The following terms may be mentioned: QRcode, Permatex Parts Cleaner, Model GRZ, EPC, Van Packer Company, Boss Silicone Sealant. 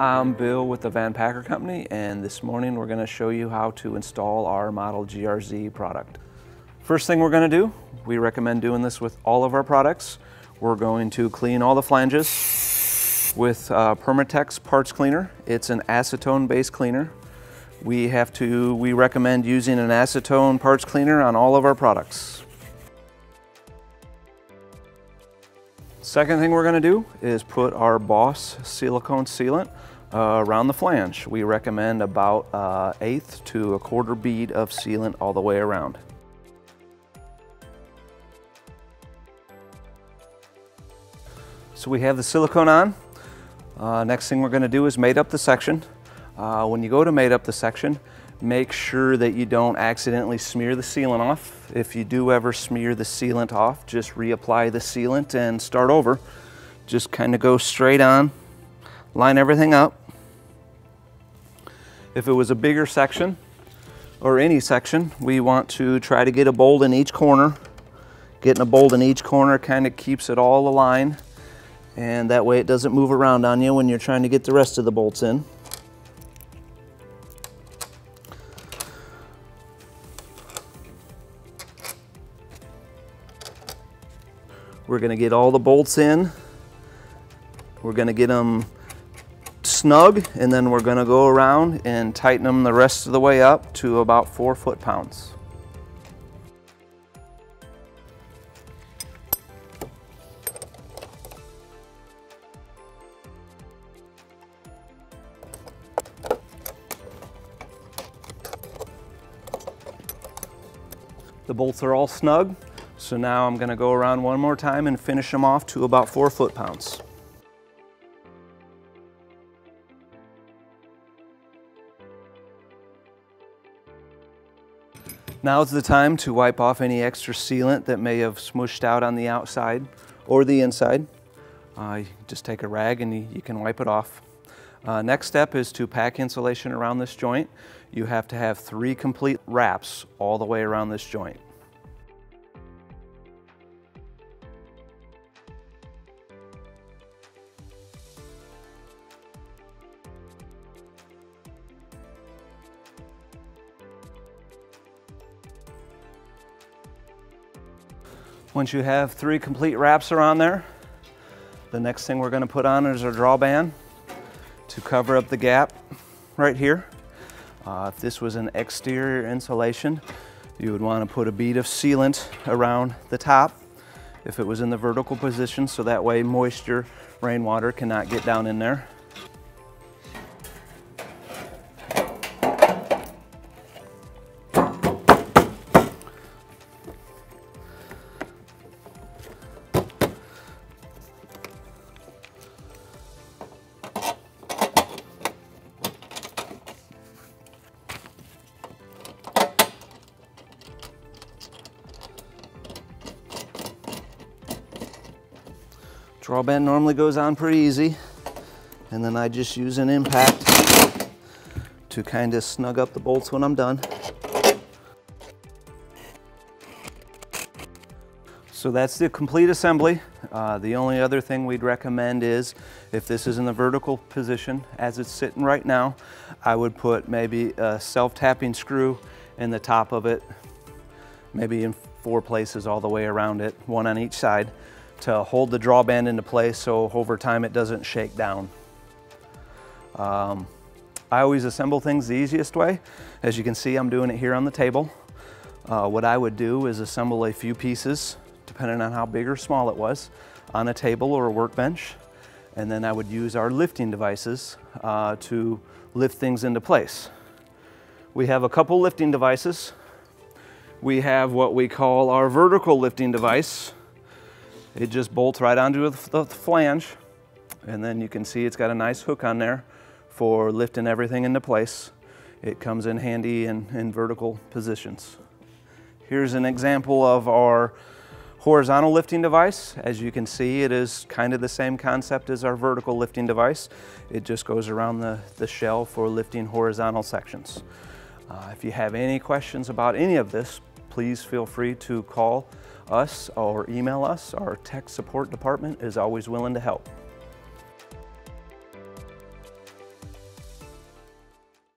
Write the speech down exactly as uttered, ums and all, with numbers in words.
I'm Bill with the Van Packer Company, and this morning we're going to show you how to install our Model G R Z product. First thing we're going to do, we recommend doing this with all of our products. We're going to clean all the flanges with uh, Permatex Parts Cleaner. It's an acetone-based cleaner. We have to, we recommend using an acetone parts cleaner on all of our products. Second thing we're going to do is put our Boss Silicone Sealant uh, around the flange. We recommend about uh, eighth to a quarter bead of sealant all the way around. So we have the silicone on. Uh, next thing we're going to do is mate up the section. Uh, when you go to mate up the section, make sure that you don't accidentally smear the sealant off. If you do ever smear the sealant off, just reapply the sealant and start over. Just kind of go straight on, line everything up. If it was a bigger section, or any section, we want to try to get a bolt in each corner. Getting a bolt in each corner kind of keeps it all aligned, and that way it doesn't move around on you when you're trying to get the rest of the bolts in. We're going to get all the bolts in, we're going to get them snug, and then we're going to go around and tighten them the rest of the way up to about four foot-pounds. The bolts are all snug. So now I'm going to go around one more time and finish them off to about four foot-pounds. Now's the time to wipe off any extra sealant that may have smooshed out on the outside or the inside. Uh, you just take a rag and you, you can wipe it off. Uh, next step is to pack insulation around this joint. You have to have three complete wraps all the way around this joint. Once you have three complete wraps around there, the next thing we're going to put on is our draw band to cover up the gap right here. Uh, if this was an exterior insulation, you would want to put a bead of sealant around the top if it was in the vertical position, so that way moisture, rainwater cannot get down in there. Draw band normally goes on pretty easy, and then I just use an impact to kind of snug up the bolts when I'm done. So that's the complete assembly. Uh, the only other thing we'd recommend is, if this is in the vertical position as it's sitting right now, I would put maybe a self-tapping screw in the top of it, maybe in four places all the way around it, one on each side, to hold the draw band into place so over time it doesn't shake down. Um, I always assemble things the easiest way. As you can see, I'm doing it here on the table. Uh, what I would do is assemble a few pieces, depending on how big or small it was, on a table or a workbench, and then I would use our lifting devices uh, to lift things into place. We have a couple lifting devices. We have what we call our vertical lifting device. It just bolts right onto the flange, and then you can see it's got a nice hook on there for lifting everything into place. It comes in handy in, in vertical positions. Here's an example of our horizontal lifting device. As you can see, it is kind of the same concept as our vertical lifting device. It just goes around the, the shell for lifting horizontal sections. Uh, if you have any questions about any of this, please feel free to call us or email us. Our tech support department is always willing to help.